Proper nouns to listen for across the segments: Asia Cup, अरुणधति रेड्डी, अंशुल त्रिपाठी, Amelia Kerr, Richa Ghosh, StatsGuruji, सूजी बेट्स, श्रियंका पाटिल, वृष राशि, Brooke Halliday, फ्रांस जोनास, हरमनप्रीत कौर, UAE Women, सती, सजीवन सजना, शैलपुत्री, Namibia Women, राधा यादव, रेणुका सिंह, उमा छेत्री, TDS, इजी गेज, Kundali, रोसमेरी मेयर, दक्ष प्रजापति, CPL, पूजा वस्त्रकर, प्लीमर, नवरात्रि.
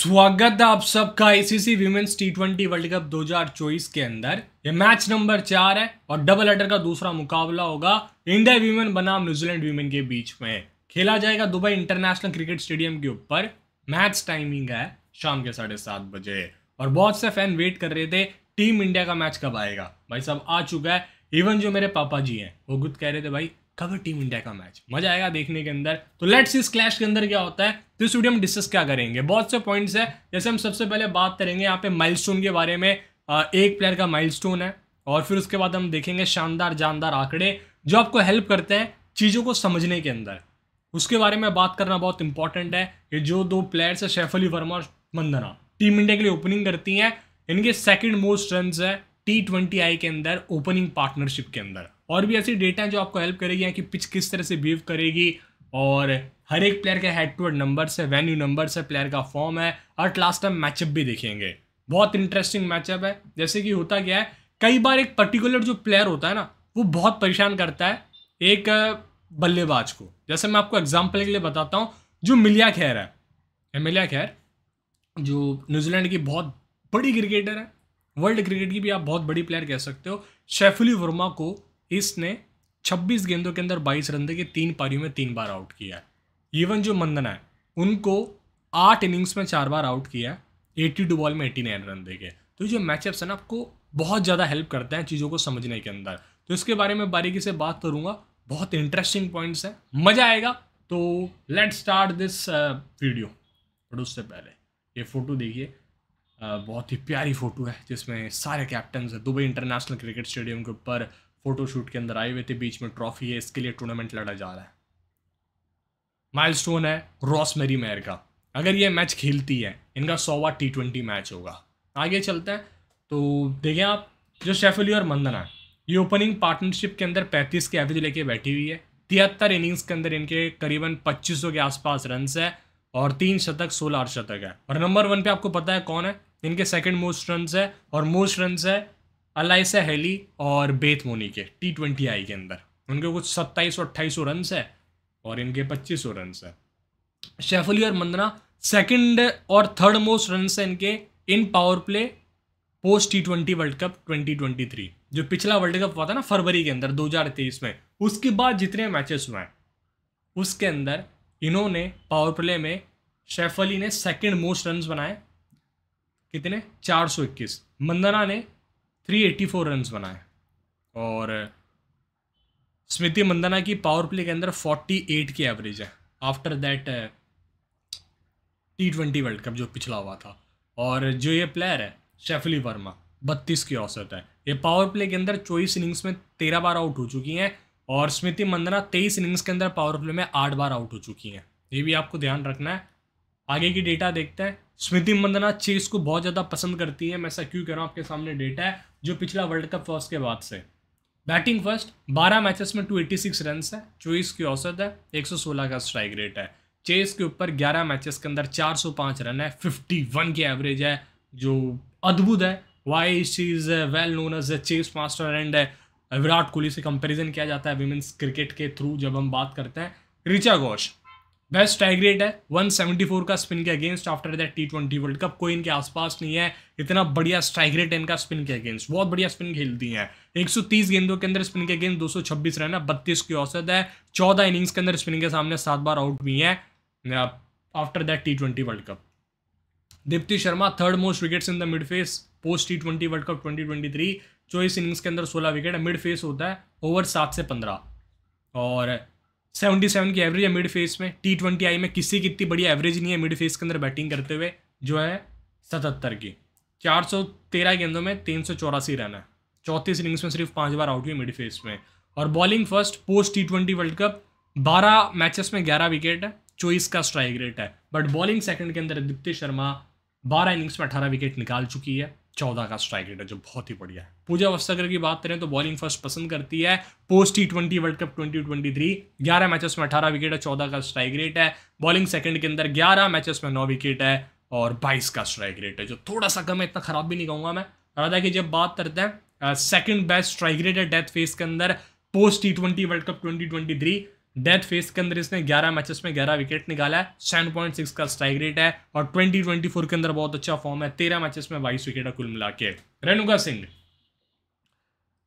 स्वागत है आप सबका ACC women's T20 world cup 2024 के अंदर। ये मैच नंबर 4 है और डबल हेडर का दूसरा मुकाबला होगा इंडिया वीमेन बनाम न्यूजीलैंड वीमेन के बीच में। खेला जाएगा दुबई इंटरनेशनल क्रिकेट स्टेडियम के ऊपर। मैच टाइमिंग है शाम के 7:30 बजे और बहुत से फैन वेट कर रहे थे टीम इंडिया का मैच कब आएगा। भाई साहब आ चुका है। इवन जो मेरे पापा जी हैं वो खुद कह रहे थे भाई कब टीम इंडिया का मैच, मजा आएगा देखने के अंदर। तो लेट्स इस क्लैश के अंदर क्या होता है तो इस वीडियो में डिस्कस क्या करेंगे। बहुत से पॉइंट्स है, जैसे हम सबसे पहले बात करेंगे यहाँ पे माइलस्टोन के बारे में। एक प्लेयर का माइलस्टोन है और फिर उसके बाद हम देखेंगे शानदार जानदार आंकड़े जो आपको हेल्प करते हैं चीज़ों को समझने के अंदर। उसके बारे में बात करना बहुत इंपॉर्टेंट है कि जो दो प्लेयर्स है शेफली वर्मा और मंधना टीम इंडिया के लिए ओपनिंग करती हैं, इनके सेकेंड मोस्ट रन है T20I के अंदर ओपनिंग पार्टनरशिप के अंदर। और भी ऐसी डेटा है जो आपको हेल्प करेगी कि पिच किस तरह से बिहेव करेगी और हर एक प्लेयर के हेड टू हेड नंबर्स है, वेन्यू नंबर्स है, प्लेयर का फॉर्म है और लास्ट टाइम मैचअप भी देखेंगे। बहुत इंटरेस्टिंग मैचअप है। जैसे कि होता क्या है कई बार एक पर्टिकुलर जो प्लेयर होता है ना वो बहुत परेशान करता है एक बल्लेबाज को। जैसे मैं आपको एग्जाम्पल के लिए बताता हूँ जो एमेलिया खैर है। एमेलिया खैर जो न्यूजीलैंड की बहुत बड़ी क्रिकेटर है, वर्ल्ड क्रिकेट की भी आप बहुत बड़ी प्लेयर कह सकते हो। शेफली वर्मा को इसने 26 गेंदों के अंदर 22 रन देके 3 पारियों में 3 बार आउट किया है। इवन जो मंदना है उनको 8 इनिंग्स में 4 बार आउट किया है 82 बॉल में 89 रन देके। तो जो मैचअप्स है ना आपको बहुत ज़्यादा हेल्प करते हैं चीज़ों को समझने के अंदर। तो इसके बारे में बारीकी से बात करूँगा। बहुत इंटरेस्टिंग पॉइंट्स हैं, मज़ा आएगा। तो let's start this video. But उससे पहले ये फ़ोटो देखिए, बहुत ही प्यारी फ़ोटो है जिसमें सारे कैप्टन्स है दुबई इंटरनेशनल क्रिकेट स्टेडियम के ऊपर फ़ोटोशूट के अंदर आए हुए थे। बीच में ट्रॉफी है, इसके लिए टूर्नामेंट लड़ा जा रहा है। माइलस्टोन है रोसमेरी मेयर का, अगर ये मैच खेलती है इनका 100वां T20 मैच होगा। आगे चलते हैं तो देखें आप जो शेफली और मंदना ये ओपनिंग पार्टनरशिप के अंदर 35 के एवरेज लेके बैठी हुई है। 73 इनिंग्स के अंदर इनके करीबन 2500 के आसपास रन है और 3 शतक 16 अर्धशतक है। और नंबर 1 पे आपको पता है कौन है, इनके सेकंड मोस्ट रन है और मोस्ट रन है अलाइसा हेली और बेथ मोनी के T20I के अंदर। उनके कुछ 2700-2800 रन है और इनके 2500 रन है। शेफली और मंदना सेकंड और थर्ड मोस्ट रन है इनके in power play post T20 world cup 2023 जो पिछला वर्ल्ड कप हुआ था ना फरवरी के अंदर 2023 में, उसके बाद जितने मैचेस हुए उसके अंदर इन्होंने पावर प्ले में शेफली ने सेकंड मोस्ट रन बनाए, कितने 421। मंदना ने 384 रन बनाए और स्मृति मंदना की पावर प्ले के अंदर 48 की एवरेज है after that T20 world cup जो पिछला हुआ था। और जो ये प्लेयर है शेफली वर्मा 32 की औसत है। ये पावर प्ले के अंदर 24 इनिंग्स में 13 बार आउट हो चुकी हैं और स्मृति मंदना 23 इनिंग्स के अंदर पावर प्ले में 8 बार आउट हो चुकी हैं। ये भी आपको ध्यान रखना है। आगे की डेटा देखते हैं। स्मृति मंदना चेस को बहुत ज़्यादा पसंद करती है। मैं ऐसा क्यों कह रहा हूँ, आपके सामने डेटा है जो पिछला वर्ल्ड कप फर्स्ट के बाद से। बैटिंग फर्स्ट 12 मैचेस में 286 रन है, 24 की औसत है, 116 का स्ट्राइक रेट है। चेस के ऊपर 11 मैचेस के अंदर 405 रन है, 51 की एवरेज है जो अद्भुत है। Why she is well known as a chase master and Virat Kohli से कंपैरिजन किया जाता है विमेंस क्रिकेट के थ्रू। जब हम बात करते हैं Richa Ghosh, best strike rate है 174 का स्पिन के against after that T20 world cup. कोई इनके आसपास नहीं है, इतना बढ़िया स्ट्राइक रेट है इनका स्पिन के अगेंस्ट। बहुत बढ़िया स्पिन खेलती हैं। 130 गेंदों के अंदर स्पिन के अगेंस्ट 226 रन है, 32 की औसत है। 14 इनिंग्स के अंदर स्पिन के सामने 7 बार आउट हुई है after that T20 world cup. Deepti Sharma third most wickets in the mid phase post T20 world cup 2023। 24 innings के अंदर 16 विकेट है। मिड फेस होता है ओवर 7 से 15 और 77 की एवरेज है मिड फेस में। T20I में किसी की इतनी बड़ी एवरेज नहीं है मिड फेस के अंदर बैटिंग करते हुए, जो है 77 की। 413 गेंदों में 384 रन है, 34 इनिंग्स में सिर्फ 5 बार आउट हुई मिड फेस में। और bowling first post T20 world cup 12 matches में 11 विकेट है, 24 का स्ट्राइक रेट है। बट बॉलिंग सेकंड के अंदर दीप्ति शर्मा 12 इनिंग्स में 18 विकेट निकाल चुकी है, 14 का स्ट्राइक रेट है जो बहुत ही बढ़िया है। पूजा वस्त्रकर की बात करें तो बॉलिंग फर्स्ट पसंद करती है post T20 world cup 2023। 11 matches में 18 विकेट है, 14 का स्ट्राइक रेट है। बॉलिंग सेकंड के अंदर 11 मैचेस में 9 विकेट है और 22 का स्ट्राइक रेट है जो थोड़ा सा कम है, इतना खराब भी नहीं कहूँगा मैं। राधा की जब बात करते हैं सेकंड बेस्ट स्ट्राइक रेट है डेथ फेस के अंदर post T20 world cup 2023। Death phase के अंदर इसने 11 मैचेस में 11 विकेट निकाला है, 7.6 का स्ट्राइक रेट है और 2024 के अंदर बहुत अच्छा फॉर्म है, 13 मैचेस में 22 विकेट है कुल मिला के। रेणुका सिंह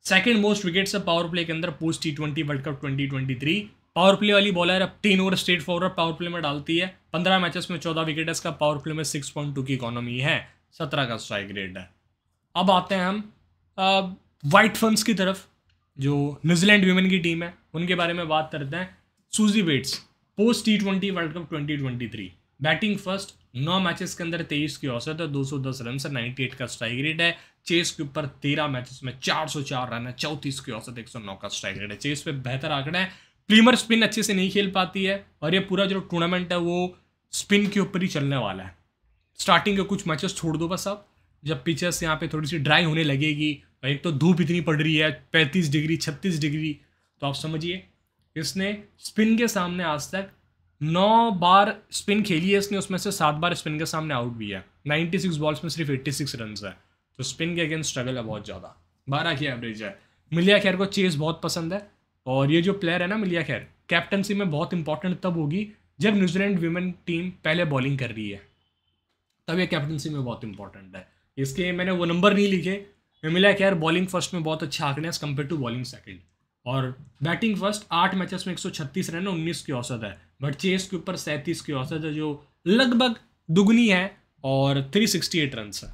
second most wicket से पावर प्ले के अंदर पोस्ट टी20 वर्ल्ड कप 2023। पावर प्ले वाली बॉलर अब 3 over straight forward power play में डालती है, 15 मैचेस में 14 विकेट है, इसका पावर प्ले में 6.2 की इकोनॉमी है, 17 का स्ट्राइक रेट है। अब आते हैं हम वाइट फंस की तरफ, जो न्यूजीलैंड वीमेन की टीम है उनके बारे में बात करते हैं। सूजी बेट्स पोस्ट टी20 world cup 2023 batting first, 9 matches के अंदर 23 की औसत है, 210 रन से 98 का स्ट्राइक रेट है। चेस के ऊपर 13 मैचेस में 404 रन है, 34 की औसत, 109 का स्ट्राइक रेट है। चेस पे बेहतर आंकड़ा है, प्रीमियर स्पिन अच्छे से नहीं खेल पाती है और ये पूरा जो टूर्नामेंट है वो स्पिन के ऊपर ही चलने वाला है। स्टार्टिंग के कुछ मैचेस छोड़ दो बस, आप जब पिचेस यहाँ पे थोड़ी सी ड्राई होने लगेगी, एक तो धूप इतनी पड़ रही है 35 डिग्री 36 डिग्री, तो आप समझिए इसने स्पिन के सामने आज तक 9 बार स्पिन खेली है, इसने उसमें से 7 बार स्पिन के सामने आउट भी है। 96 बॉल्स में सिर्फ 86 रन है, तो स्पिन के अगेंस्ट स्ट्रगल है बहुत ज़्यादा। 12 की एवरेज है। अमेलिया केर को चेस बहुत पसंद है और ये जो प्लेयर है ना अमेलिया केर, कैप्टनसी में बहुत इंपॉर्टेंट तब होगी जब न्यूजीलैंड वीमेन टीम पहले बॉलिंग कर रही है, तब ये कैप्टनसी में बहुत इंपॉर्टेंट है। इसके मैंने वो नंबर नहीं लिखे। अमेलिया केर बॉलिंग फर्स्ट में बहुत अच्छा आंकड़ा है as compare to bowling second, और बैटिंग फर्स्ट 8 मैचेस में 136 रन, 19 की औसत है, बट चेस के ऊपर 37 की औसत है जो लगभग दुगनी है और 368 रन है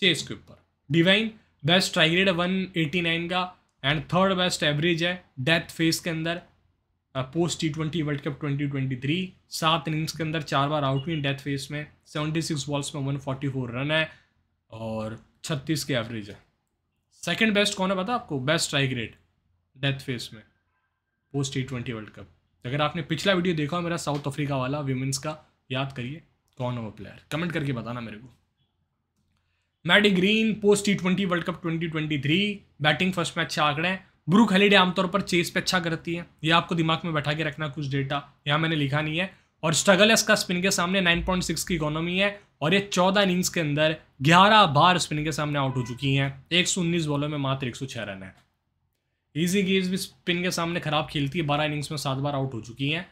चेस के ऊपर। डिवाइन बेस्ट स्ट्राइक रेट 189 का एंड थर्ड बेस्ट एवरेज है। डेथ फेस के अंदर पोस्ट टी20 वर्ल्ड कप 2023 7 इनिंग्स के अंदर 4 बार आउट हुई डेथ फेस में, 76 बॉल्स में 144 रन है और 36 के एवरेज है। सेकंड बेस्ट कौन है पता आपको? Best strike rate death phase में पोस्ट टी20 वर्ल्ड कप। अगर आपने पिछला वीडियो देखा हो मेरा साउथ अफ्रीका वाला वीमेंस का, याद करिए कौन है वो प्लेयर, कमेंट करके बताना मेरे को। मैडी ग्रीन पोस्ट टी20 वर्ल्ड कप 2023 बैटिंग फर्स्ट में अच्छा आंकड़े हैं। ब्रूक हॉलिडे आमतौर पर चेस पे अच्छा करती है, ये आपको दिमाग में बैठा के रखना, कुछ डेटा यहाँ मैंने लिखा नहीं है। और स्ट्रगल है इसका स्पिन के सामने, 9.6 की इकोनॉमी है और ये 14 इनिंग्स के अंदर 11 बार स्पिन के सामने आउट हो चुकी हैं, 119 बॉलों में मात्र 106 रन है। इजी गेज भी स्पिन के सामने खराब खेलती है, 12 इनिंग्स में 7 बार आउट हो चुकी हैं।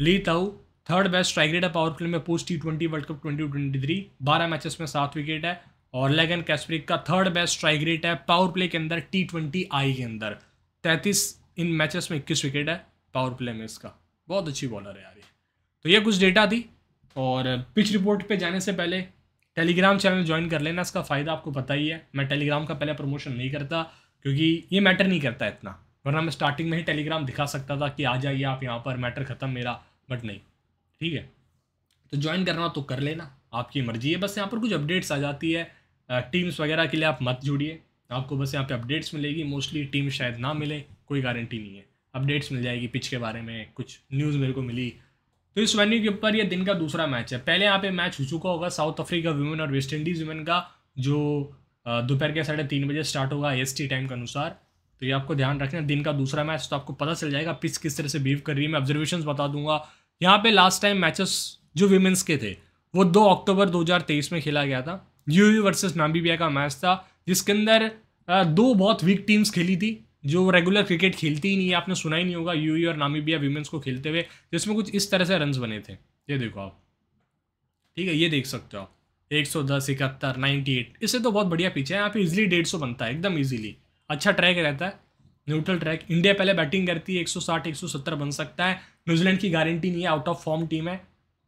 Lea Tahuhu third best strike rate है पावर प्ले में पोस्ट टी20 वर्ल्ड कप 2023 12 मैचेस में 7 विकेट है। और लेगन कैस्परिक का थर्ड बेस्ट स्ट्राइक रेट है पावर प्ले के अंदर टी20I के अंदर, 33 इन मैचेस में 21 विकेट है पावर प्ले में, इसका बहुत अच्छी बॉलर है यार ये। तो ये कुछ डेटा थी, और पिच रिपोर्ट पे जाने से पहले टेलीग्राम चैनल ज्वाइन कर लेना, इसका फ़ायदा आपको पता ही है। मैं टेलीग्राम का पहले प्रमोशन नहीं करता क्योंकि ये मैटर नहीं करता इतना, वरना मैं स्टार्टिंग में ही टेलीग्राम दिखा सकता था कि आ जाइए आप यहाँ पर, मैटर ख़त्म मेरा, बट नहीं, ठीक है। तो ज्वाइन करना तो कर लेना, आपकी मर्जी है, बस यहाँ पर कुछ अपडेट्स आ जाती है, टीम्स वगैरह के लिए आप मत जुड़िए, आपको बस यहाँ पे अपडेट्स मिलेगी, मोस्टली टीम शायद ना मिले, कोई गारंटी नहीं है, अपडेट्स मिल जाएगी पिच के बारे में, कुछ न्यूज़ मेरे को मिली। तो इस वेन्यू के ऊपर ये दिन का दूसरा मैच है, पहले यहाँ पे मैच हो चुका होगा साउथ अफ्रीका वुमेन और वेस्ट इंडीज़ वुमेन का, जो दोपहर के 3:30 बजे स्टार्ट होगा EST टाइम के अनुसार। तो ये आपको ध्यान रखना, दिन का दूसरा मैच, तो आपको पता चल जाएगा पिच किस तरह से बिहेव कर रही है। मैं ऑब्जर्वेशन बता दूंगा यहाँ पे। लास्ट टाइम मैचेस जो वीमेंस के थे वो 2 अक्टूबर 2023 में खेला गया था, यूएई वर्सेस नामीबिया का मैच था, जिसके अंदर 2 बहुत वीक टीम्स खेली थी जो रेगुलर क्रिकेट खेलती ही नहीं है, आपने सुना ही नहीं होगा यूएई और नामीबिया वीमेंस को खेलते हुए, जिसमें कुछ इस तरह से रन बने थे, ये देखो आप, ठीक है, ये देख सकते हो आप 110, 71, 98, इससे तो बहुत बढ़िया पिच है, यहाँ पे इजिली 150 बनता है एकदम इजीली, अच्छा ट्रैक रहता है, न्यूट्रल ट्रैक। इंडिया पहले बैटिंग करती है, 160, 170 बन सकता है, न्यूजीलैंड की गारंटी नहीं है, आउट ऑफ फॉर्म टीम है,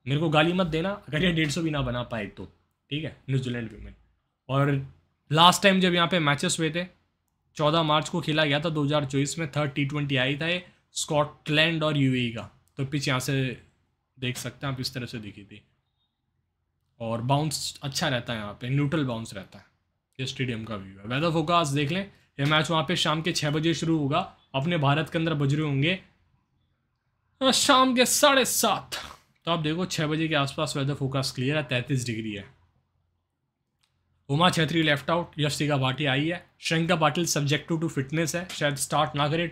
मेरे को गाली मत देना अगर ये 150 भी ना बना पाए तो, ठीक है, न्यूजीलैंड वीमेन। और लास्ट टाइम जब यहाँ पे मैचेस हुए थे 14 मार्च को खेला गया था 2024 में, थर्ड टी20 आई था ये, स्कॉटलैंड और यूएई का। तो पिच यहाँ से देख सकते हैं आप, इस तरह से दिखी थी, और बाउंस अच्छा रहता है यहाँ पे, न्यूट्रल बाउंस रहता है, ये स्टेडियम का व्यू है। वेदर फोकास्ट देख लें, ये मैच वहाँ पे शाम के 6 बजे शुरू होगा, अपने भारत के अंदर बज रहे होंगे शाम के 7:30, तो आप देखो 6 बजे के आसपास वेदर फोकास्ट क्लियर है, 33 डिग्री है। उमा छेत्री लेफ्ट आउट, यशिका भाटी आई है, श्रियंका पाटिल subjective to fitness है, शायद स्टार्ट ना करे,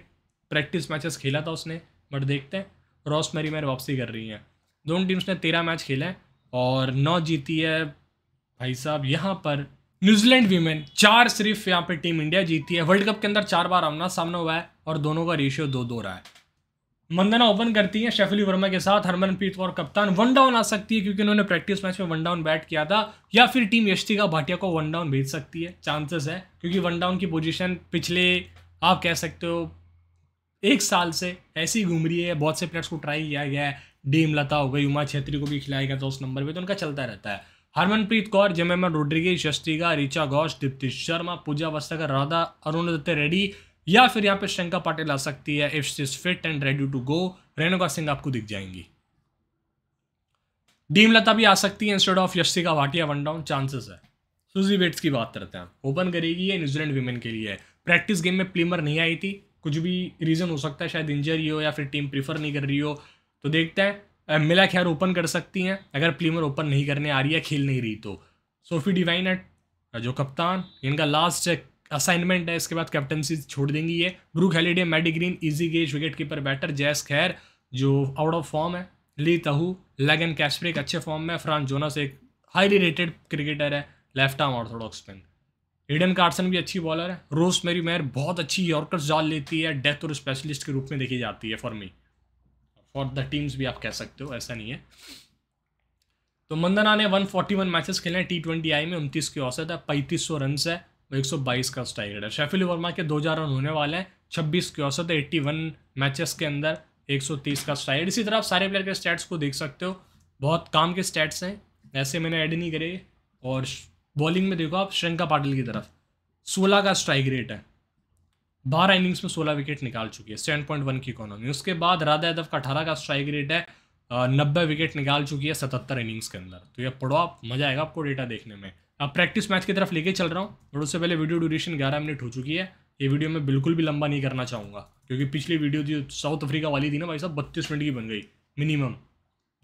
प्रैक्टिस मैचेस खेला था उसने, बट देखते हैं। रोसमेरी मेयर वापसी कर रही हैं। दोनों टीम्स ने 13 मैच खेले हैं और 9 जीती है भाई साहब। यहाँ पर न्यूजीलैंड वीमेन 4 सिर्फ यहाँ पे टीम इंडिया जीती है। वर्ल्ड कप के अंदर 4 बार आमना सामना हुआ है और दोनों का रेशियो 2-2 रहा है। मंदना ओपन करती हैं शेफली वर्मा के साथ। हरमनप्रीत कौर कप्तान वन डाउन आ सकती है क्योंकि उन्होंने प्रैक्टिस मैच में वन डाउन बैट किया था, या फिर टीम यष्टिका भाटिया को वन डाउन भेज सकती है, चांसेस है, क्योंकि वन डाउन की पोजीशन पिछले आप कह सकते हो एक साल से ऐसी घूम रही है। बहुत से प्लेयर्स को ट्राई किया गया है, डी हेमलता हो गई, उमा छेत्री को भी खिलाया गया था उस नंबर पर, तो उनका चलता रहता है। हरमनप्रीत कौर, जमेमा रोड्रिगेज, यष्टिका, ऋचा घोष, दीप्ति शर्मा, पूजा वस्त्रकर, राधा, अरुणधति रेड्डी, या फिर यहाँ पे श्रियंका पाटिल आ सकती है if she is fit and ready to go. रेणुका सिंह आपको दिख जाएंगी। हेमलता भी आ सकती है instead of Yastika Bhatia, one down chances है। सुजी बेट्स की बात करते हैं, ओपन करेगी ये न्यूजीलैंड वीमेन के लिए। प्रैक्टिस गेम में प्लीमर नहीं आई थी, कुछ भी रीजन हो सकता है, शायद इंजरी हो या फिर टीम प्रीफर नहीं कर रही हो, तो देखते हैं। अमेलिया खैर ओपन कर सकती हैं अगर प्लीमर ओपन नहीं करने आ रही है, खेल नहीं रही तो। सोफी डिवाइन है जो कप्तान, इनका लास्ट असाइनमेंट है, इसके बाद कैप्टनसी छोड़ देंगी ये। Brooke Halliday, Maddy Green, इजी गेज wicket keeper batter, Jess Kerr जो आउट ऑफ फॉर्म है, ली तहू, लेगन कैस्परेक अच्छे फॉर्म में, फ्रांस जोनास एक हाईली रेटेड क्रिकेटर है, left arm orthodox spin, Eden Carson भी अच्छी बॉलर है, रोजमेरी मेयर बहुत अच्छी यॉर्कर्स डाल लेती है, डेथ और स्पेशलिस्ट के रूप में देखी जाती है for me, for the teams भी आप कह सकते हो, ऐसा नहीं है। तो मंदना ने 141 मैचेस खेले हैं T20I में, 29 की औसत है, 3500 रन है, 122 का स्ट्राइक है। शेफिली वर्मा के 2000 रन होने वाले हैं, 26 की औसत है, 81 मैचेस के अंदर 130 का स्ट्राइक। इसी तरह आप सारे प्लेयर के स्टैट्स को देख सकते हो, बहुत काम के स्टैट्स हैं, ऐसे मैंने ऐड नहीं करे। और बॉलिंग में देखो आप श्रियंका पाटिल की तरफ 16 का स्ट्राइक रेट है, 12 इनिंग्स में 16 विकेट निकाल चुकी है, 7.1 की इकोनॉमी। उसके बाद राधा यादव का 18 का स्ट्राइक रेट है, 90 विकेट निकाल चुकी है 77 इनिंग्स के अंदर। तो यह पढ़ो आप, मजा आएगा आपको डेटा देखने में। अब प्रैक्टिस मैच की तरफ लेके चल रहा हूँ, और उससे पहले वीडियो ड्यूरेशन 11 मिनट हो चुकी है। ये वीडियो मैं बिल्कुल भी लंबा नहीं करना चाहूँगा क्योंकि पिछली वीडियो जो साउथ अफ्रीका वाली थी ना भाई साहब, 32 मिनट की बन गई मिनिमम,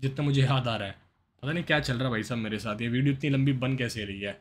जितना मुझे याद आ रहा है। पता नहीं क्या चल रहा है भाई साहब मेरे साथ, ये वीडियो इतनी लंबी बन कैसे रही है।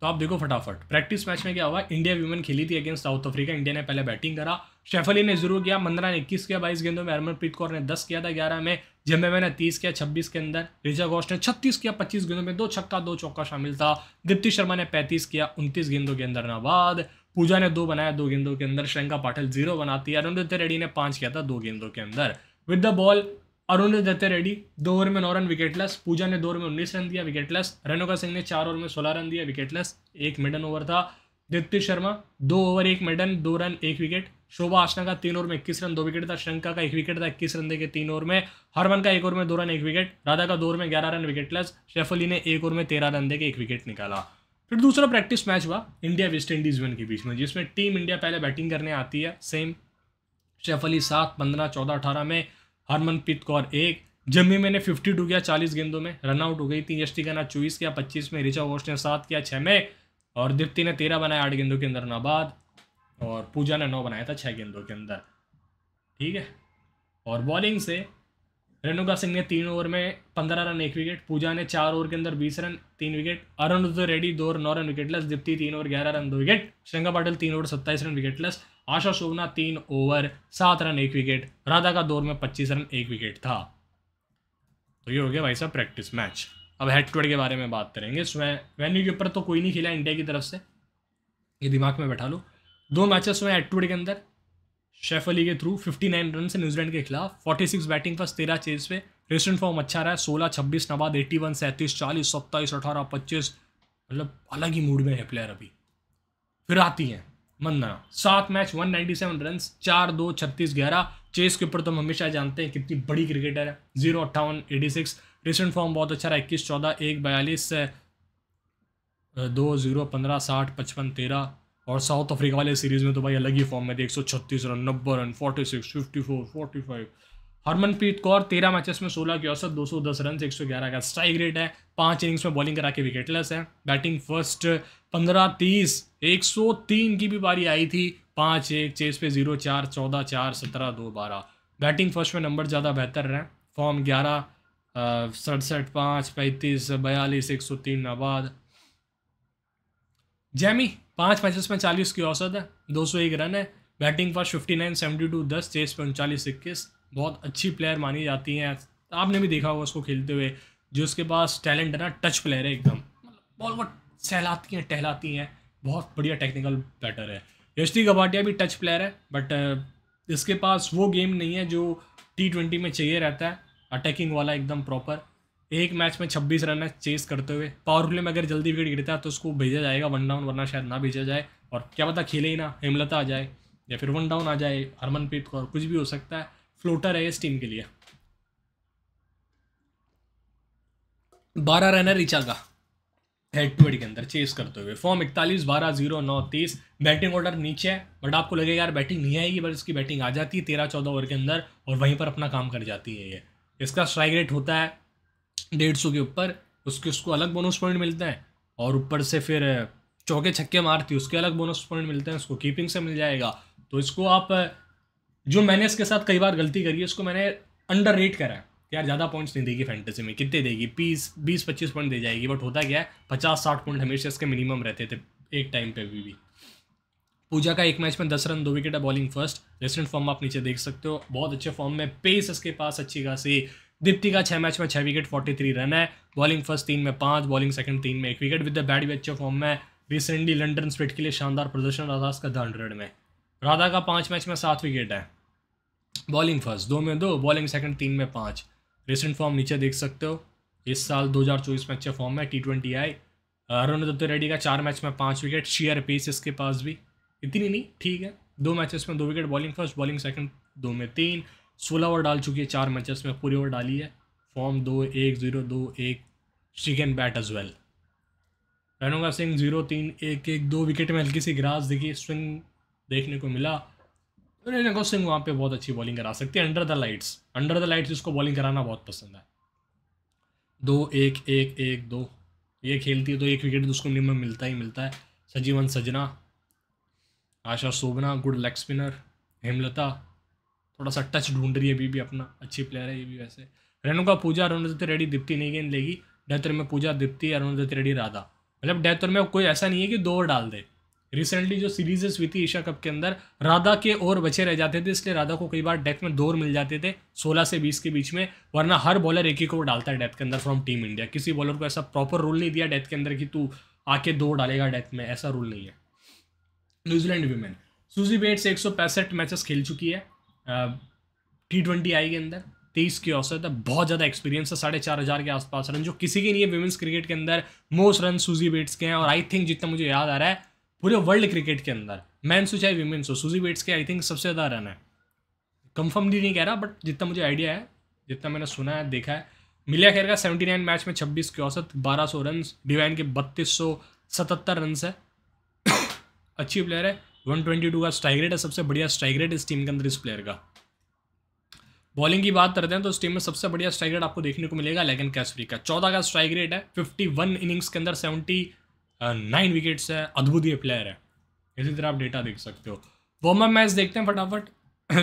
तो आप देखो फटाफट प्रैक्टिस मैच में क्या हुआ। इंडिया वीमेन खेली थी अगेंस्ट साउथ अफ्रीका, इंडिया ने पहले बैटिंग करा, शेफली ने जीरो किया, मंदना ने 21 किया 22 गेंदों में, हरमनप्रीत कौर ने 10 किया था 11 में, जमेमा ने 30 किया 26 के अंदर, रिचा घोष ने 36 किया 25 गेंदों में, 2 छक्का 2 चौका शामिल था, दीप्ति शर्मा ने 35 किया 29 गेंदों के अंदर नाबाद, पूजा ने 2 बनाया 2 गेंदों के अंदर, श्रियंका पाटिल 0 बनाती है, अरुणधति रेड्डी ने 5 किया था 2 गेंदों के अंदर। With the ball अरुणधति रेड्डी 2 over में 9 रन विकेटलेस, पूजा ने 2 ओवर में 19 रन दिया विकेटलेस, रेणुका सिंह ने 4 ओवर में 16 रन दिया विकेटलेस, 1 मिडन ओवर था, Deepti Sharma 2 over 1 maiden 2 run 1 wicket, Shobha Ashana का 3 ओवर में 21 रन 2 विकेट था, श्रियंका का 1 विकेट था 21 रन देके 3 ओवर में, हरमन का 1 ओवर में 2 रन 1 विकेट, राधा का 2 ओवर में 11 रन विकेटलेस, शेफली ने 1 ओवर में 13 रन देके 1 विकेट निकाला। फिर दूसरा प्रैक्टिस मैच हुआ इंडिया वेस्ट इंडीज वन के बीच में, जिसमें टीम इंडिया पहले बैटिंग करने आती है, सेम शेफली 7 15 14 18 में, हरमनप्रीत कौर 1, जमी मैंने 52 किया 40 गेंदों में, रनआउट हो गई थी, यष्टिका ने 24 किया 25 में, रिचा घोष ने 7 किया 6 में, और दीप्ति ने 13 बनाया 8 गेंदों के अंदर नाबाद, और पूजा ने 9 बनाया था 6 गेंदों के अंदर, ठीक है। और बॉलिंग से रेणुका सिंह ने 3 ओवर में 15 रन 1 विकेट, पूजा ने 4 ओवर के अंदर 20 run 3 wicket, अरुणधति रेड्डी 2 over 9 run wicketless, Deepti 3 over 11 run 2 wicket, श्रियंका पाटिल 3 over 27 run wicketless, Asha Sobhana 3 over 7 run 1 wicket, Radha का 2 ओवर में 25 रन 1 विकेट था। तो ये हो गया भाई साहब प्रैक्टिस मैच। अब हेड टू हेड के बारे में बात करेंगे। इसमें वेन्यू के ऊपर तो कोई नहीं खेला इंडिया की तरफ से, ये दिमाग में बैठा लो। 2 मैचेस हुए हेड टू हेड के अंदर, शेफली के थ्रू 59 रन से न्यूजीलैंड के खिलाफ, 46 बैटिंग फर्स्ट 13 चेज पे, रिसेंट फॉर्म अच्छा रहा है, 16 26 नवाद 81 37 40 27 18 25, मतलब अलग ही मूड में है प्लेयर अभी। फिर आती हैं मंदना, 7 मैच 197 रन 4-2 36-11, चेस के ऊपर तो हम हमेशा जानते हैं कितनी बड़ी क्रिकेटर है, 0-58 86, रिसेंट फॉर्म बहुत अच्छा रहा 21-14 1-42 2-0 15 60 55 13, और साउथ अफ्रीका वाले सीरीज़ में तो भाई अलग ही फॉर्म में थे, 136 run 90 run 46 54 45। हरमनप्रीत कौर 13 matches में 16 की औसत 210 रन 111 का स्ट्राइक रेट है, 5 इनिंग्स में बॉलिंग करा के विकेटलेस है, बैटिंग फर्स्ट 15 30 103 की भी बारी आई थी, 5-1 चेस पे 0-4 14-4 17-2 12, बैटिंग फर्स्ट में नंबर ज़्यादा बेहतर रहे, फॉर्म 11 67 5 35 42 103 नाबाद। जैमी 5 मैचेस में 40 की औसत है 201 रन है, बैटिंग फर्स्ट 59 72 10, चेस पे 39 21, बहुत अच्छी प्लेयर मानी जाती हैं, आपने भी देखा होगा उसको खेलते हुए, जो उसके पास टैलेंट है ना, टच प्लेयर है एकदम, बॉल को सहलाती हैं टहलाती हैं, बहुत बढ़िया टेक्निकल बैटर है। यशस्वी गवाटिया भी टच प्लेयर है बट इसके पास वो गेम नहीं है जो T20 में चाहिए रहता है, अटैकिंग वाला एकदम प्रॉपर। एक मैच में 26 रन है चेस करते हुए। पावर प्ले में अगर जल्दी विकेट गिरता है तो उसको भेजा जाएगा वन डाउन, वरना शायद ना भेजा जाए। और क्या पता खेले ही ना, हेमलता आ जाए या फिर वन डाउन आ जाए हरमनप्रीत कौर, कुछ भी हो सकता है। फ्लोटर है इस टीम के लिए। 12 रन है रिचा का हेड टू हेड के अंदर चेस करते हुए। फॉर्म 41, 12, 0, 9, 30। बैटिंग ऑर्डर नीचे है, बट आपको लगेगा यार बैटिंग नहीं आएगी, बट इसकी बैटिंग आ जाती है 13-14 ओवर के अंदर और वहीं पर अपना काम कर जाती है ये। इसका स्ट्राइक रेट होता है 150 के ऊपर, उसके उसको अलग बोनस पॉइंट मिलते हैं और ऊपर से फिर चौके छक्के मारती है उसके अलग बोनस पॉइंट मिलते हैं, उसको कीपिंग से मिल जाएगा। तो इसको आप, जो मैंने इसके साथ कई बार गलती करी है, इसको मैंने अंडर रेट करा है। यार ज़्यादा पॉइंट्स नहीं देगी फैंटेसी में, कितने देगी, 20-25 पॉइंट दे जाएगी, बट होता क्या है 50-60 पॉइंट हमेशा इसके मिनिमम रहते थे एक टाइम पे भी। पूजा का एक मैच में 10 रन 2 विकेट है बॉलिंग फर्स्ट। रिसेंट फॉर्म आप नीचे देख सकते हो, बहुत अच्छे फॉर्म में, पेस इसके पास अच्छी खासी। दीप्ति का 6 मैच में 6 विकेट 43 रन है, बॉलिंग फर्स्ट 3 में 5, बॉलिंग सेकंड 3 में 1 विकेट। विद द बैट भी अच्छे फॉर्म में, रिसेंटली लंडन स्प्लिट के लिए शानदार प्रदर्शन राधास का 100 में। राधा का 5 मैच में 7 विकेट है, बॉलिंग फर्स्ट 2 में 2, बॉलिंग सेकंड 3 में 5। रिसेंट फॉर्म नीचे देख सकते हो, इस साल 2024 में अच्छे फॉर्म है। T20 आई। अरुणदत्त रेड्डी का 4 मैच में 5 विकेट, शेयर पेस इसके पास भी इतनी नहीं, ठीक है, 2 मैचेस में 2 wicket bowling first, bowling second 2 में 3। 16 ओवर डाल चुकी है 4 मैचेस में, पूरी ओवर डाली है। Form 2-1, 0-2-1। She can bat as well. रेणुका सिंह 0-3, 1-1, 2 wicket में हल्की सी ग्रास दिखी, स्विंग देखने को मिला। रेणुका सिंह वहाँ पे बहुत अच्छी बॉलिंग करा सकती है। अंडर द लाइट्स इसको बॉलिंग कराना बहुत पसंद है। 2-1, 1-1, 2 ये खेलती है तो 1 विकेट तो उसको मिनिमम मिलता ही मिलता है। सजीवन सजना, Asha Sobhana good leg spinner. Hemlata थोड़ा सा टच ढूंढ रही है अभी भी अपना, अच्छी प्लेयर है ये भी वैसे। रेणुका पूजा अरुणदत्त रेड्डी दीप्ति नहीं गेंद लेगी। डेथ ओवर में पूजा दीप्ति अरुणदत्त रेड्डी राधा, मतलब डेथ ओवर में कोई ऐसा नहीं है कि 2 ओवर डाल दे। रिसेंटली जो सीरीजेस हुई थी एशिया कप के अंदर, राधा के ओवर बचे रह जाते थे, इसलिए राधा को कई बार डेथ में 2 ओवर मिल जाते थे 16 से 20 के बीच में, वरना हर बॉलर 1 ओवर डालता है डेथ के अंदर फ्रॉम टीम इंडिया। किसी बॉलर को ऐसा प्रॉपर रूल नहीं दिया डेथ के अंदर कि तू आके 2 ओवर डालेगा डेथ में, ऐसा रूल नहीं है। New Zealand women सूजी बेट्स 165 matches खेल चुकी है T20 आई के अंदर, 23 की औसत है, बहुत ज़्यादा एक्सपीरियंस है। 4500 के आसपास रन, जो किसी के नहीं है विमेंस क्रिकेट के अंदर। मोस्ट रन सूजी बेट्स के हैं और आई थिंक जितना मुझे याद आ रहा है पूरे वर्ल्ड क्रिकेट के अंदर, मैंस हो चाहे विमेंस हो, सूजी बेट्स के आई थिंक सबसे ज़्यादा रन है। कंफर्मली नहीं कह रहा, बट जितना मुझे आइडिया है, जितना मैंने सुना है देखा है। अमेलिया केर का 79 मैच में 26 की औसत 1200 रन। डिवाइन के 3277 रन है, अच्छी प्लेयर है। 122 का स्ट्राइक रेट है, सबसे बढ़िया स्ट्राइक रेट इस टीम के अंदर इस प्लेयर का। बॉलिंग की बात करते हैं तो इस टीम में सबसे बढ़िया स्ट्राइक रेट आपको देखने को मिलेगा लेगन कैसपरेक का। 14 का स्ट्राइक रेट है, 51 इनिंग्स के अंदर 79 विकेट्स है, अद्भुतीय प्लेयर है। इसी तरह आप डेटा देख सकते हो। वार्म अप मैच देखते हैं फटाफट,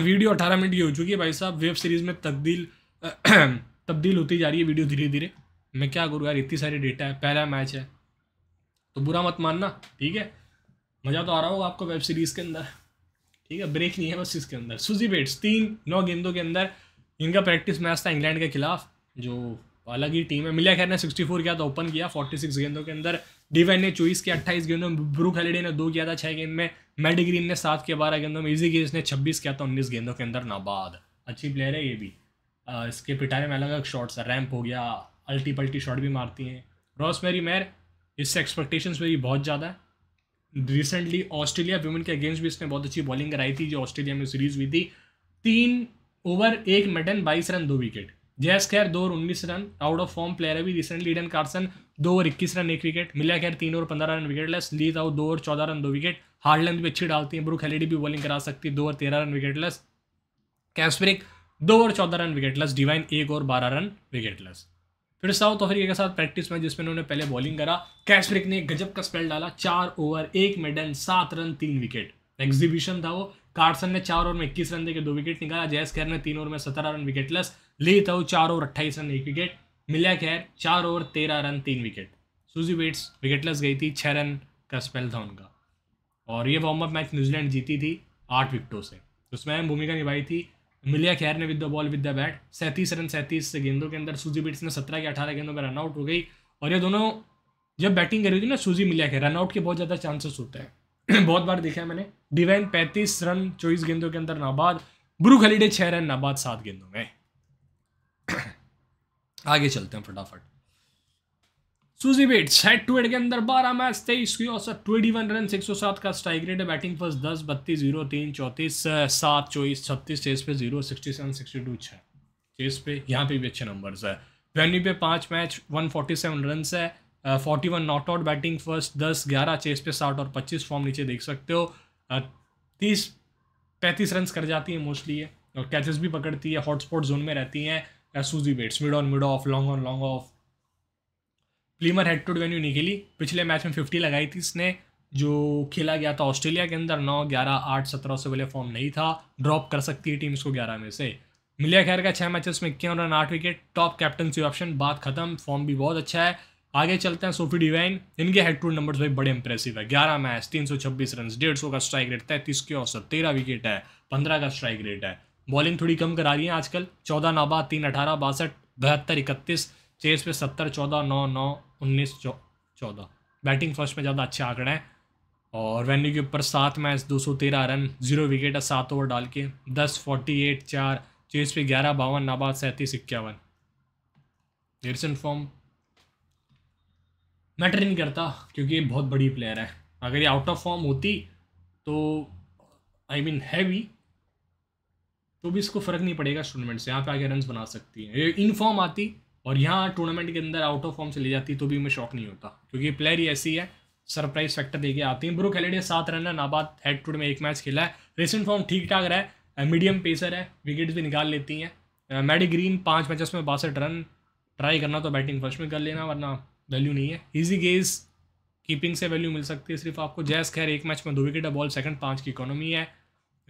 वीडियो 18 मिनट की हो चुकी है भाई साहब। वेब सीरीज में तब्दील होती जा रही है वीडियो धीरे धीरे। मैं क्या करूँ यार, इतनी सारी डेटा है, पहला मैच है तो बुरा मत मानना, ठीक है। मज़ा तो आ रहा होगा आपको वेब सीरीज़ के अंदर, ठीक है, ब्रेक नहीं है बस इसके अंदर। सूजी बेट्स 3-9 गेंदों के अंदर, इनका प्रैक्टिस मैच था इंग्लैंड के खिलाफ, जो अलग ही टीम है। अमेलिया केर ने 64 किया था, ओपन किया 46 गेंदों के अंदर। डिवाइन ने 24 किया 28 गेंदों में। ब्रूक हैलिडे ने 2 किया था 6 गेंद में। मैडी ग्रीन ने 7 किया 12 गेंदों में। इजी गेज ने 26 किया था 19 गेंदों के अंदर, नाबाद। अच्छी प्लेयर है ये भी। इसके पिटारे में अलग अलग शॉट्स है, रैंप हो गया, अल्टी पल्टी शॉट भी मारती हैं। रोसमेरी मेयर, इससे एक्सपेक्टेशंस मेरी बहुत ज़्यादा है। रिसेंटली ऑस्ट्रेलिया वुमेन के अगेंस्ट भी इसने बहुत अच्छी बॉलिंग कराई थी, जो ऑस्ट्रेलिया में सीरीज हुई थी। 3 over 1 maiden 22 run 2 wicket. Jess Kerr 2 over 19 run, out of form player है भी recently. Eden Carson 2 over 21 run 1 wicket. Amelia Kerr 3 over 15 run wicketless. Lea Tahuhu 2 over 14 run 2 wicket. Hard length भी अच्छी डालती है। Brooke Halliday भी bowling करा सकती है, 2 over 13 run wicketless. Kasperek 2 over 14 run wicketless. Devine 1 over 12 run wicketless. फिर South Africa के साथ प्रैक्टिस में जिसमें उन्होंने पहले बॉलिंग करा, कैस्परेक ने गजब का स्पेल डाला, 4 over 1 maiden 7 run 3 wicket. Exhibition था वो। कार्सन ने 4 ओवर में 21 रन देकर 2 विकेट निकाला। जेस केर ने 3 ओवर में 17 run wicketless. Lea Tahuhu 4 over 28 run 1 wicket. Amelia Kerr 4 over 13 run 3 wicket. सूजी बेट्स wicketless गई थी, 6 रन का स्पेल था उनका। और ये वार्म अप मैच न्यूजीलैंड जीती थी 8 विकेटों से, उसमें भूमिका निभाई थी अमेलिया केर ने with the ball with the bat. 37 run 37 गेंदों के अंदर। सूजी बेट्स ने 17 के 18 गेंदों में रन आउट हो गई। और ये दोनों जब बैटिंग कर रही थी ना, सूजी अमेलिया केर, रन आउट के बहुत ज़्यादा चांसेस होते हैं बहुत बार देखा है मैंने। डिवाइन 35 रन 24 गेंदों के अंदर नाबाद। ब्रूक हैलिडे 6 रन नाबाद 7 गेंदों में। आगे चलते हैं फटाफट। सूजी बेट्स head to head के अंदर 12 मैच 23 की औसत 21 रन 107 का स्ट्राइक रेट है। बैटिंग फर्स्ट 10 32 0 3 34 7 24 36 चेस पे 0 67 62 6 चेस पे। यहाँ पे भी अच्छे नंबर्स है। वेन्यू पे 5 मैच 147 रन है, 41 not out. Batting first 10 11 chase पे 60 और 25। फॉर्म नीचे देख सकते हो, 30-35 रन कर जाती है मोस्टली है और कैचेस भी पकड़ती है। हॉटस्पॉट जोन में रहती हैं सूजी बेट्स। Mid on mid off, long on long off. प्लीमर head to head venue निकली। पिछले मैच में 50 लगाई थी इसने, जो खेला गया था ऑस्ट्रेलिया के अंदर। 9 11 8 17 से पहले फॉर्म नहीं था। ड्रॉप कर सकती है टीम्स को 11 में से। अमेलिया खैर का 6 मैचेस में 51 run 8 wicket. Top captaincy option, बात खत्म। फॉर्म भी बहुत अच्छा है। आगे चलते हैं सोफी डिवाइन। इनके हेड टू हेड नंबर्स भाई बड़े इंप्रेसिव है। 11 मैच 326 रन 150 का स्ट्राइक रेट, 33 की औसत, 13 विकेट है, 15 का स्ट्राइक रेट है। बॉलिंग थोड़ी कम करा रही है आजकल। 14 नाबाद 3 18 62 72 31। चेस पे 70 14 9 9 19 14। बैटिंग फर्स्ट में ज़्यादा अच्छे आंकड़े हैं। और वेन्यू के ऊपर 7 मैच 213 रन 0 विकेट है, 7 ओवर डाल के 10 48 4। चेस पे 11 52 नाबाद 37 51। रिसेंट फॉर्म मैटर नहीं करता क्योंकि ये बहुत बड़ी प्लेयर है। अगर ये आउट ऑफ फॉर्म होती तो हैवी तो भी इसको फ़र्क नहीं पड़ेगा टूर्नामेंट से। यहाँ पे आगे रन बना सकती है। ये इन फॉर्म आती और यहाँ टूर्नामेंट के अंदर आउट ऑफ फॉर्म से ले जाती तो भी मैं शॉक नहीं होता, क्योंकि प्लेयर ही ऐसी है, सरप्राइज फैक्टर देके आती है। ब्रूक हैलिडे 7 रन है नाबाद, हेड टू हेड में 1 मैच खेला है। रिसेंट फॉर्म ठीक ठाक रहा है। मीडियम पेसर है, विकेट्स भी निकाल लेती हैं। मैडी ग्रीन 5 मैचेस में 62 रन। ट्राई करना तो बैटिंग फर्स्ट में कर लेना, वरना वैल्यू नहीं है। इजी गेज कीपिंग से वैल्यू मिल सकती है सिर्फ आपको। जैस खैर 1 मैच में 2 विकेट है, बॉल सेकंड, 5 की इकोनॉमी है।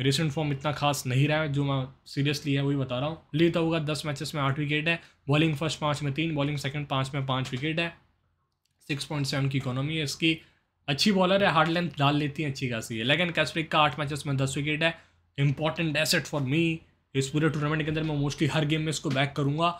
रिसेंट फॉर्म इतना खास नहीं रहा है, जो मैं सीरियसली है वही बता रहा हूँ। ली ताहुगा 10 मैचेस में 8 विकेट है। बॉलिंग फर्स्ट 5 में 3, बॉलिंग सेकंड 5 में 5 विकेट है। 6.7 की इकोनॉमी है इसकी। अच्छी बॉलर है, हार्ड लेंथ डाल लेती है अच्छी खासी है। लेकिन कैस्परिक का 8 मैचेस में 10 विकेट है। Important asset for me. इस पूरे टूर्नामेंट के अंदर मैं मोस्टली हर गेम में इसको बैक करूँगा।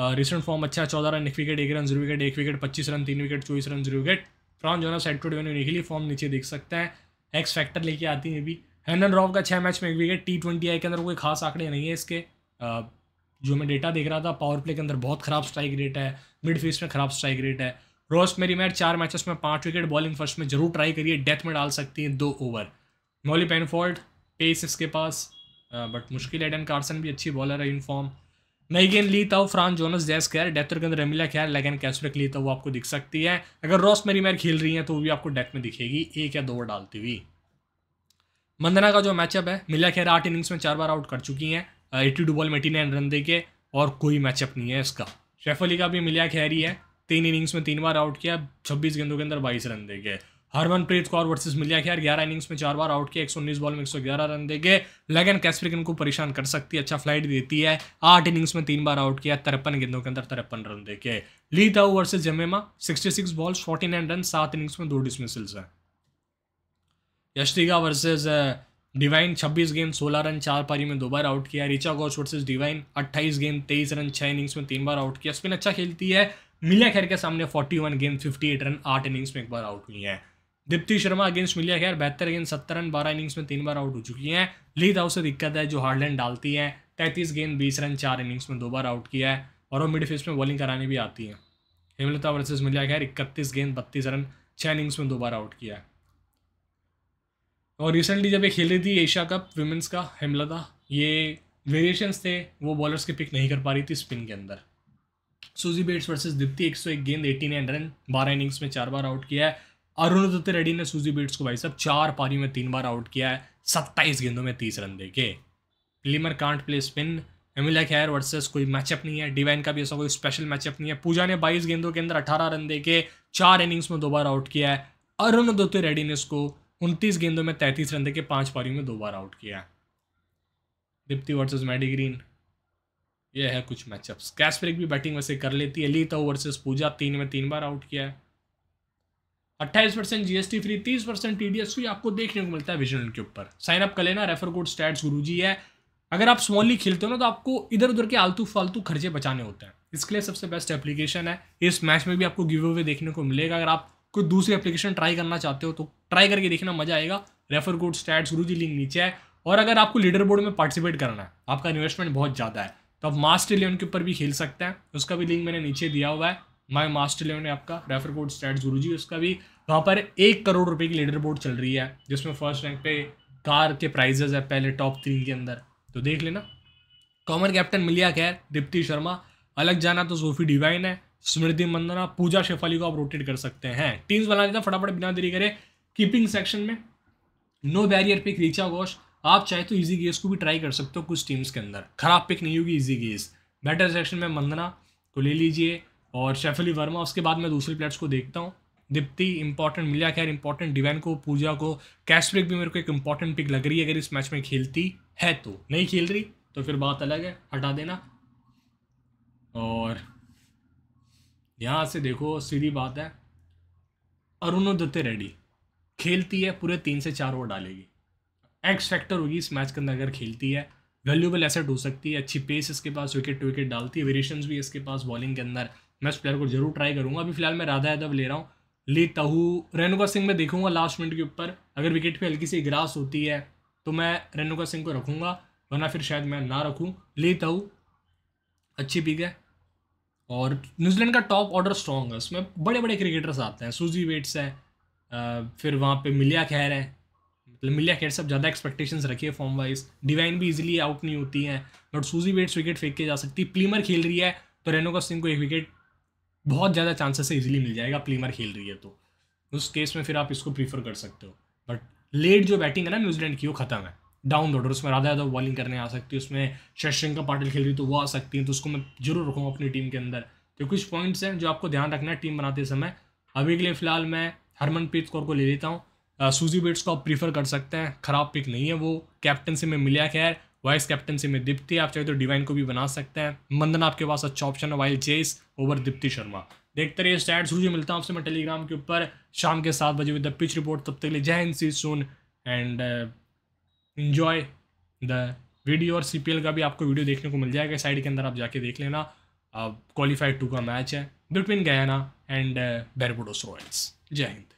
रिसेंट फॉर्म अच्छा है। 14 run 1 wicket 1 run 0 wicket 1 wicket 25 run 3 wicket 24 run 0 wicket. From जो है सेट टू वेन्यू निकली। फॉर्म नीचे देख सकते हैं। एक्स फैक्टर लेके आती है भी। हैंडन रॉफ का 6 मैच में 1 विकेट। T20I के अंदर कोई खास आंकड़े नहीं है इसके। जो मैं डेटा देख रहा था, पावर प्ले के अंदर बहुत खराब स्ट्राइक रेट है, मिड फीस में खराब स्ट्राइक रेट है। रोसमेरी मेयर 4 मैचेस में 5 विकेट। बॉलिंग फर्स्ट में जरूर ट्राई करिए, डेथ में डाल सकती हैं 2 ओवर। मॉली पेनफोल्ड पेस इसके पास बट मुश्किल है। एडन कार्सन भी अच्छी बॉलर है, यूनिफॉर्म। नई गेंद ली ताहुहू, फ्रांस जोनस, जैस केर। डेथर के अंदर अमेलिया केर, लेकिन कैस्परेक ली ताहुहू आपको दिख सकती है। अगर रोसमेरी मेयर खेल रही है तो वो भी आपको डेथ में दिखेगी, 1 या 2 ओवर डालती हुई। मंधना का जो मैचअप है, अमेलिया केर 8 इनिंग्स में 4 बार आउट कर चुकी हैं, 82 बॉल में 89 रन दे के, और कोई मैचअप नहीं है इसका। शेफली का भी अमेलिया केर ही है, 3 इनिंग्स में 3 बार आउट किया, 26 गेंदों के अंदर 22 रन दे के। हरमनप्रीत कौर versus Amelia Kerr 11 innings में 4 बार आउट किया, 119 बॉल में 111 रन देके। लेकिन कैस्परिक इनको परेशान कर सकती है, अच्छा फ्लाइट देती है। 8 इनिंग्स में 3 बार आउट किया, 53 गेंदों के अंदर 53 रन देके। Lea Tahuhu versus Jemimah 66 balls 49 run, 7 innings में 2 डिसमिसल्स हैं। यशस्वी वर्सेस डिवाइन 26 गेंद 16 रन, 4 पारी में 2 बार आउट किया। रिचा घोष वर्सेस डिवाइन 28 गेंद 23 रन, 6 इनिंग्स में 3 बार आउट किया। स्पिन अच्छा खेलती है। अमेलिया केर के सामने 41 गेंद 58 रन, 8 इनिंग्स में 1 बार आउट हुई है। Deepti Sharma against Amelia Kerr 72 गेंद 70 रन, 12 इनिंग्स में 3 बार आउट हो चुकी हैं। ली ताहुहू से दिक्कत है, जो हार्ड लेंथ डालती हैं। 33 गेंद 20 रन, 4 इनिंग्स में 2 बार आउट किया है, और वो मिड फेस में बॉलिंग कराने भी आती हैं। हेमलता वर्सेस अमेलिया केर 31 गेंद 32 रन, 6 इनिंग्स में 2 बार आउट किया है। और रिसेंटली जब ये खेल रही थी एशिया कप वुमेंस का हेमलता, ये वेरिएशंस थे, वो बॉलर्स के पिक नहीं कर पा रही थी स्पिन के अंदर। सूजी बेट्स वर्सेस दीप्ति 101 गेंद 89 रन, 12 इनिंग्स में 4 बार आउट किया है। अरुणधति रेड्डी ने सूजी बेट्स को भाई सब 4 पारी में 3 बार आउट किया है, 27 गेंदों में 30 रन देके। प्लीमर can't play spin. Amelia Kerr versus कोई मैचअप नहीं है। डिवाइन का भी ऐसा कोई स्पेशल मैचअप नहीं है। पूजा ने 22 गेंदों के अंदर 18 रन देके 4 इनिंग्स में 2 बार आउट किया है। अरुणधति रेड्डी ने इसको 29 गेंदों में 33 रन देके 5 पारी में 2 बार आउट किया है। दीप्ति वर्सेस मैडी ग्रीन, यह है कुछ मैचअप्स। कैस्परिक भी बैटिंग वैसे कर लेती है। ली ताहुहू वर्सेस पूजा 3 में 3 बार आउट किया है। 28% GST फ्री, 30% TDS फ्री आपको देखने को मिलता है विजनल के ऊपर। साइन अप कर लेना, रेफर कोड स्टैट्स गुरुजी है। अगर आप स्मॉली खेलते हो ना, तो आपको इधर उधर के आलतू फालतू खर्चे बचाने होते हैं। इसके लिए सबसे बेस्ट एप्लीकेशन है। इस मैच में भी आपको गिव अवे देखने को मिलेगा। अगर आप कोई दूसरी एप्लीकेशन ट्राई करना चाहते हो तो ट्राई करके देखना, मजा आएगा। Refer code stats Guruji link नीचे है। और अगर आपको लीडर बोर्ड में पार्टिसिपेट करना है, आपका इन्वेस्टमेंट बहुत ज़्यादा है, तो आप मास्टर 11 के ऊपर भी खेल सकते हैं। उसका भी लिंक मैंने नीचे दिया हुआ है, माई मास्टर 11 है आपका, रेफर कोड स्टैट्स गुरुजी। उसका भी वहाँ पर 1 करोड़ रुपए की लीडर बोर्ड चल रही है, जिसमें फर्स्ट रैंक पे कार के प्राइजेज है पहले टॉप 3 के अंदर, तो देख लेना। Common captain Amelia Kerr, Deepti Sharma, अलग जाना तो सोफी डिवाइन है, स्मृति मंदना, पूजा, शेफाली को आप रोटेट कर सकते हैं। टीम्स बना देता फटाफट बिना देरी करे। कीपिंग सेक्शन में no barrier pick Richa Ghosh, आप चाहे तो इजी गेज को भी ट्राई कर सकते हो कुछ टीम्स के अंदर, खराब पिक नहीं होगी इजी गेज। बैटर सेक्शन में मंदना को ले लीजिए और शेफाली वर्मा, उसके बाद मैं दूसरे प्लेयर्स को देखता हूँ। दीप्ति इंपॉर्टेंट, मिलिया खैर इंपॉर्टेंट, डिवाइन को, पूजा को, कैस्परेक भी मेरे को एक इंपॉर्टेंट पिक लग रही है अगर इस मैच में खेलती है तो। नहीं खेल रही तो फिर बात अलग है, हटा देना। और यहाँ से देखो सीधी बात है, अरुणोदत्ते रेड्डी खेलती है पूरे 3 से 4 ओवर डालेगी, एक्स फैक्टर होगी इस मैच के अंदर अगर खेलती है, वैल्यूबल एसेट हो सकती है। अच्छी पेस इसके पास, विकेट टू विकेट डालती है, वेरिएशंस भी इसके पास बॉलिंग के अंदर। मैं इस प्लेयर को जरूर ट्राई करूँगा। अभी फिलहाल मैं राधा यादव ले रहा हूँ, ली ताहू, रेणुका सिंह मैं देखूँगा लास्ट मिनट के ऊपर, अगर विकेट पे हल्की सी ग्रास होती है तो मैं रेणुका सिंह को रखूँगा, वरना फिर शायद मैं ना रखूँ। ली ताहू अच्छी पिक है और न्यूजीलैंड का टॉप ऑर्डर स्ट्रॉन्ग है, उसमें बड़े बड़े क्रिकेटर्स आते हैं, सूजी बेट्स है, फिर वहाँ पे मिलिया खैर है, मतलब मिलिया खैर से आप ज़्यादा एक्सपेक्टेशंस रखिए फॉर्म वाइज। डिवाइन भी इजीली आउट नहीं होती हैं, बट सूजी बेट्स विकेट फेंक के जा सकती है। प्लीमर खेल रही है तो रेणुका सिंह को एक विकेट बहुत ज़्यादा चांसेस से ईजिली मिल जाएगा, प्लीमर खेल रही है तो उस केस में फिर आप इसको प्रीफर कर सकते हो। बट लेट जो बैटिंग है ना न्यूजीलैंड की, वो खत्म है। डाउन ऑर्डर उसमें राधा यादव बॉलिंग करने आ सकती है, उसमें शशिंका पाटिल खेल रही तो वो आ सकती है, तो उसको मैं जरूर रखूँगा अपनी टीम के अंदर। तो कुछ पॉइंट्स हैं जो आपको ध्यान रखना है टीम बनाते समय। अभी के लिए फ़िलहाल मैं हरमनप्रीत कौर को ले लेता हूँ, सूजी बेट्स को आप प्रीफर कर सकते हैं, ख़राब पिक नहीं है वो। कैप्टनसी में मिलिया खैर, वाइस कैप्टनसी में दीप्ति, आप चाहे तो डिवाइन को भी बना सकते हैं, मंदना आपके पास अच्छा ऑप्शन है, while Jess over Deepti Sharma. देखते रहिए स्टैट्स गुरुजी, मिलता हूँ आपसे मैं टेलीग्राम के ऊपर शाम के 7 बजे विद द पिच रिपोर्ट। तब तक के लिए जय Hind, see you soon and Enjoy the video. और CPL का भी आपको वीडियो देखने को मिल जाएगा, साइड के अंदर आप जाके देख लेना। क्वालिफाइड 2 का मैच है between Guyana and Barbados Royals. जय हिंद।